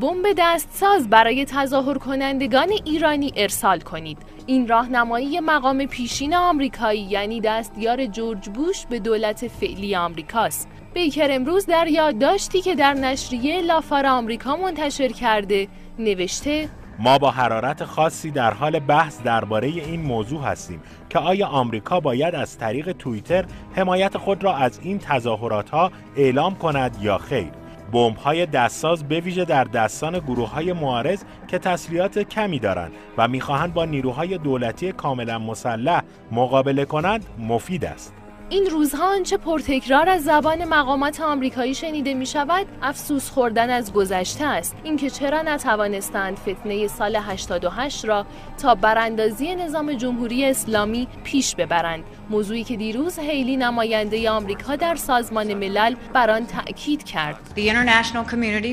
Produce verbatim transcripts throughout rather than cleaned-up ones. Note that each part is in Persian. بمب دستساز برای تظاهر کنندگان ایرانی ارسال کنید. این راهنمایی مقام پیشین آمریکایی یعنی دستیار جورج بوش به دولت فعلی آمریکاست. بیکر امروز در یادداشتی که در نشریه لافار آمریکا منتشر کرده نوشته: ما با حرارت خاصی در حال بحث درباره این موضوع هستیم که آیا آمریکا باید از طریق توییتر حمایت خود را از این تظاهرات‌ها اعلام کند یا خیر. بمب‌های دستساز به ویژه در دستان گروه‌های معارض که تسلیحات کمی دارند و می‌خواهند با نیروهای دولتی کاملا مسلح مقابله کنند مفید است. این روزها آنچه پرتکرار از زبان مقامات آمریکایی شنیده می شود افسوس خوردن از گذشته است. اینکه چرا نتوانستند فتنه سال هشتاد و هشت را تا براندازی نظام جمهوری اسلامی پیش ببرند، موضوعی که دیروز هیلی نماینده آمریکا در سازمان ملل بر آن تأکید کرد.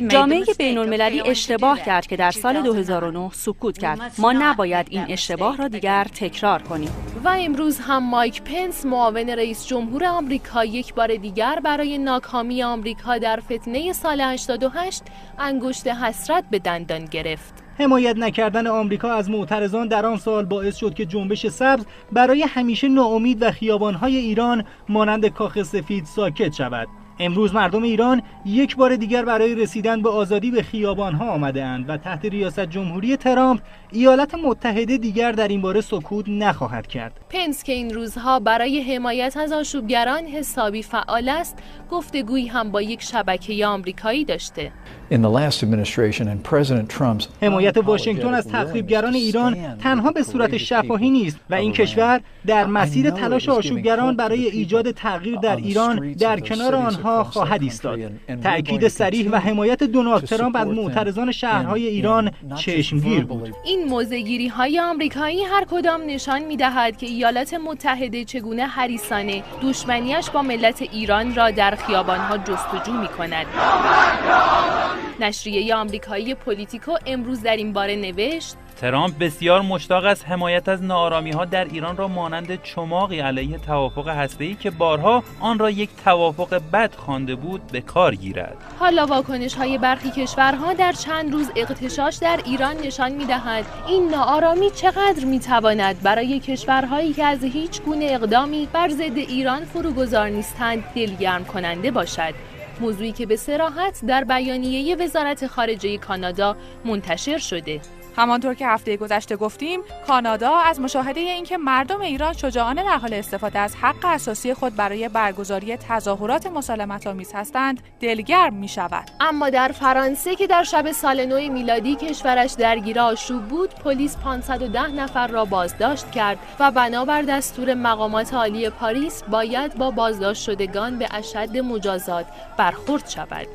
جامعه بین‌المللی اشتباه کرد که در سال دو هزار و نه سکوت کرد. ما نباید این اشتباه را دیگر تکرار کنیم. و امروز هم مایک پنس معاون رئیس جمهور آمریکا یک بار دیگر برای ناکامی آمریکا در فتنه سال هشتاد و هشت انگشت حسرت به دندان گرفت. حمایت نکردن آمریکا از معترضان در آن سال باعث شد که جنبش سبز برای همیشه ناامید و خیابان‌های ایران مانند کاخ سفید ساکت شود. امروز مردم ایران یک بار دیگر برای رسیدن به آزادی به خیابان‌ها آمده‌اند و تحت ریاست جمهوری ترامپ ایالات متحده دیگر در این باره سکوت نخواهد کرد. پنس که این روزها برای حمایت از آشوبگران حسابی فعال است، گفتگویی هم با یک شبکه آمریکایی داشته. حمایت واشنگتن از تخریبگران ایران تنها به صورت شفاهی نیست و این کشور در مسیر تلاش آشوبگران برای ایجاد تغییر در ایران در کنار آنها خواهد ایستاد. تأکید صریح و حمایت دونالد ترامپ از معترضان شهرهای ایران چشمگیر بود. این موزه‌گیری های آمریکایی هر کدام نشان می‌دهد که ایالات متحده چگونه حریصانه دشمنیش با ملت ایران را در خیابان‌ها جستجو می‌کند. نشریه آمریکایی پولیتیکو امروز در این باره نوشت: ترامپ بسیار مشتاق است حمایت از ناآرامی‌ها در ایران را مانند چماقی علیه توافق هسته‌ای که بارها آن را یک توافق بد خوانده بود به کار گیرد. حالا واکنش‌های برخی کشورها در چند روز اغتشاش در ایران نشان می‌دهد این ناآرامی چقدر می‌تواند برای کشورهایی که از هیچ گونه اقدامی بر ضد ایران فروگذار نیستند دلگرم کننده باشد. موضوعی که به صراحت در بیانیه وزارت خارجه کانادا منتشر شده. همانطور که هفته گذشته گفتیم، کانادا از مشاهده اینکه مردم ایران شجاعانه در حال استفاده از حق اساسی خود برای برگزاری تظاهرات مسالمت‌آمیز هستند، دلگرم می‌شود. اما در فرانسه که در شب سال نو میلادی کشورش درگیر آشوب بود، پلیس پانصد و ده نفر را بازداشت کرد و بنابر دستور مقامات عالی پاریس باید با بازداشت شدگان به اشد مجازات برخورد شود.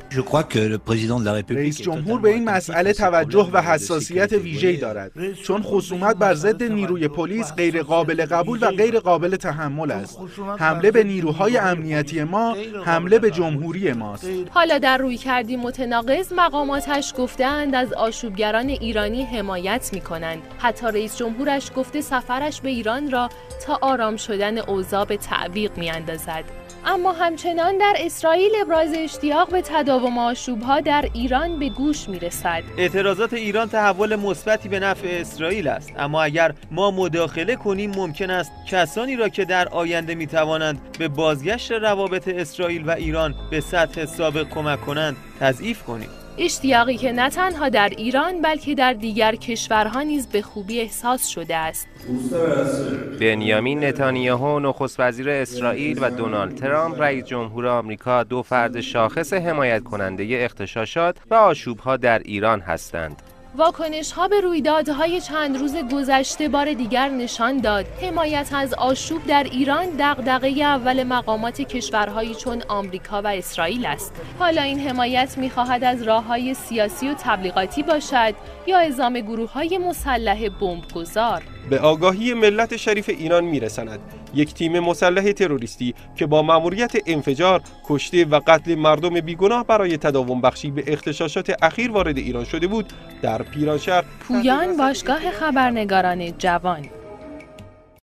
رئیس جمهور به این مسئله توجه و حساسیت ویژه‌ای دارد، چون خصومت بر ضد نیروی پلیس غیر قابل قبول و غیر قابل تحمل است. حمله به نیروهای امنیتی ما حمله به جمهوری ماست. حالا در رویکردی متناقض مقاماتش گفتند از آشوبگران ایرانی حمایت می‌کنند. حتی رئیس جمهورش گفته سفرش به ایران را تا آرام شدن اوضاع به تعویق می‌اندازد. اما همچنان در اسرائیل ابراز اشتیاق به تداوم آشوب‌ها در ایران به گوش می‌رسد. اعتراضات ایران تحول مثبتی به نفع اسرائیل است، اما اگر ما مداخله کنیم ممکن است کسانی را که در آینده می‌توانند به بازگشت روابط اسرائیل و ایران به سطح سابق کمک کنند تضعیف کنیم. اشتیاقی که نه تنها در ایران بلکه در دیگر کشورها نیز به خوبی احساس شده است. بنیامین نتانیاهو نخست وزیر اسرائیل و دونالد ترامپ رئیس جمهور آمریکا دو فرد شاخص حمایت کننده اغتشاشات و آشوب‌ها در ایران هستند. واکنش‌ها به رویدادهای چند روز گذشته بار دیگر نشان داد حمایت از آشوب در ایران دغدغه اول مقامات کشورهایی چون آمریکا و اسرائیل است. حالا این حمایت می‌خواهد از راه‌های سیاسی و تبلیغاتی باشد یا اعزام گروه‌های مسلح بمب‌گذار. به آگاهی ملت شریف ایران می‌رساند یک تیم مسلح تروریستی که با مأموریت انفجار، کشته و قتل مردم بیگناه برای تداوم بخشی به اغتشاشات اخیر وارد ایران شده بود در پیرانشهر. پویان، باشگاه خبرنگاران جوان.